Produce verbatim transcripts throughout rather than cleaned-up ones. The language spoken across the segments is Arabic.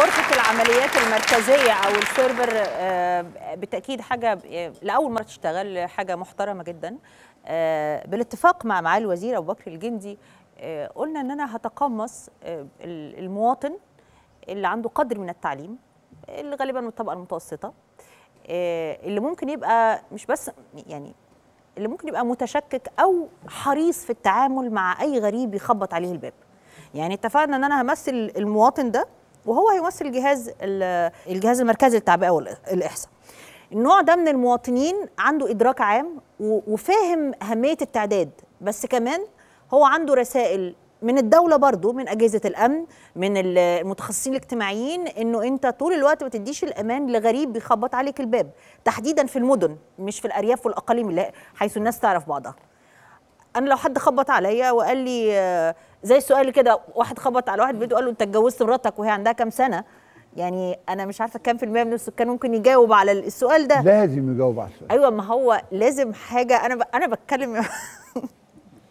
غرفه العمليات المركزيه او السيرفر بالتاكيد حاجه لاول مره تشتغل، حاجه محترمه جدا. بالاتفاق مع معالي الوزير ابو بكر الجندي قلنا ان انا هتقمص المواطن اللي عنده قدر من التعليم، اللي غالبا من الطبقه المتوسطه، اللي ممكن يبقى مش بس يعني اللي ممكن يبقى متشكك او حريص في التعامل مع اي غريب يخبط عليه الباب. يعني اتفقنا ان انا همثل المواطن ده وهو هيمثل الجهاز الجهاز المركزي للتعبئة والاحصاء. النوع ده من المواطنين عنده ادراك عام وفاهم اهميه التعداد، بس كمان هو عنده رسائل من الدوله برضو، من اجهزه الامن، من المتخصصين الاجتماعيين، انه انت طول الوقت ما تديش الامان لغريب بيخبط عليك الباب، تحديدا في المدن مش في الارياف والاقاليم اللي حيث الناس تعرف بعضها. انا لو حد خبط عليا وقال لي زي السؤال كده، واحد خبط على واحد بيته قال له انت اتجوزت مراتك وهي عندها كام سنه؟ يعني انا مش عارفه كام في الميه من السكان ممكن يجاوب على السؤال ده. لازم يجاوب على السؤال. ايوه، ما هو لازم حاجه. انا ب... انا بتكلم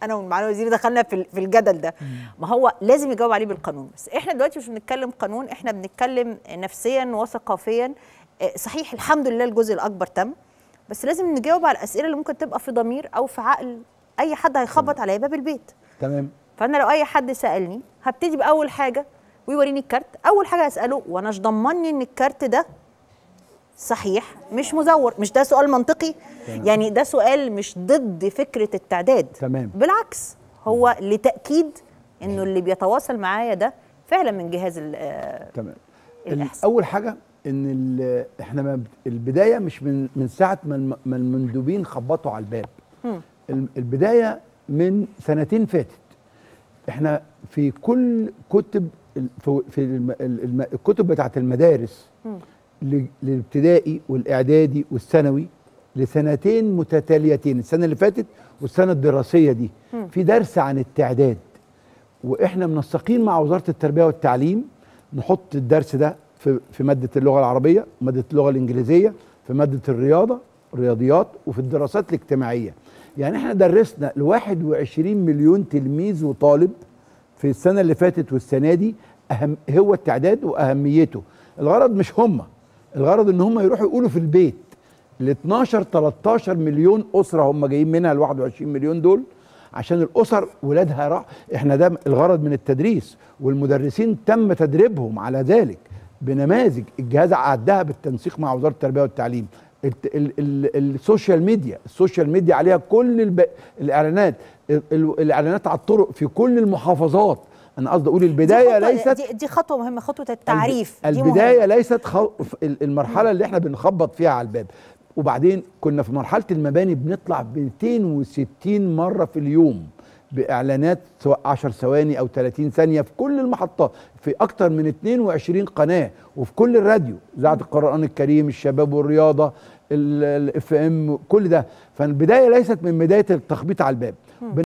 انا والمعالي الوزير دخلنا في في الجدل ده. ما هو لازم يجاوب عليه بالقانون، بس احنا دلوقتي مش بنتكلم قانون، احنا بنتكلم نفسيا وثقافيا. صحيح الحمد لله الجزء الاكبر تم، بس لازم نجاوب على الاسئله اللي ممكن تبقى في ضمير او في عقل اي حد هيخبط على باب البيت. تمام. فانا لو اي حد سالني هبتدي باول حاجه ويوريني الكارت، اول حاجه هساله وانا مش ضمني ان الكارت ده صحيح مش مزور. مش ده سؤال منطقي؟ تمام. يعني ده سؤال مش ضد فكره التعداد. تمام. بالعكس، هو لتاكيد انه اللي بيتواصل معايا ده فعلا من جهاز ال تمام الإحصاء. اول حاجه ان احنا البدايه مش من من ساعه ما المندوبين خبطوا على الباب. هم. البدايه من سنتين فاتت، احنا في كل كتب في الكتب بتاعت المدارس للابتدائي والاعدادي والثانوي لسنتين متتاليتين، السنه اللي فاتت والسنه الدراسيه دي، في درس عن التعداد، واحنا منسقين مع وزاره التربيه والتعليم نحط الدرس ده في في ماده اللغه العربيه، ماده اللغه الانجليزيه، في ماده الرياضه الرياضيات، وفي الدراسات الاجتماعيه. يعني احنا درسنا ل واحد وعشرين مليون تلميذ وطالب في السنه اللي فاتت والسنه دي اهم هو التعداد واهميته. الغرض مش هم، الغرض ان هم يروحوا يقولوا في البيت ل اتناشر تلتاشر مليون اسره هم جايين منها ال واحد وعشرين مليون دول، عشان الاسر ولادها راح. احنا ده الغرض من التدريس، والمدرسين تم تدريبهم على ذلك بنماذج الجهاز عدها بالتنسيق مع وزاره التربيه والتعليم. السوشيال ميديا، السوشيال ميديا عليها كل الب... الاعلانات، الاعلانات على الطرق في كل المحافظات. انا قصدي اقول البدايه دي ليست دي, دي خطوه مهمه، خطوه التعريف. البدايه دي ليست خ... المرحله اللي احنا بنخبط فيها على الباب. وبعدين كنا في مرحله المباني بنطلع مئتين وستين مره في اليوم باعلانات، سواء عشر ثواني او تلاتين ثانيه، في كل المحطات، في اكتر من اتنين وعشرين قناه، وفي كل الراديو، اذاعه القران الكريم، الشباب والرياضه، الاف ام، كل ده. فالبدايه ليست من بدايه التخبيط على الباب.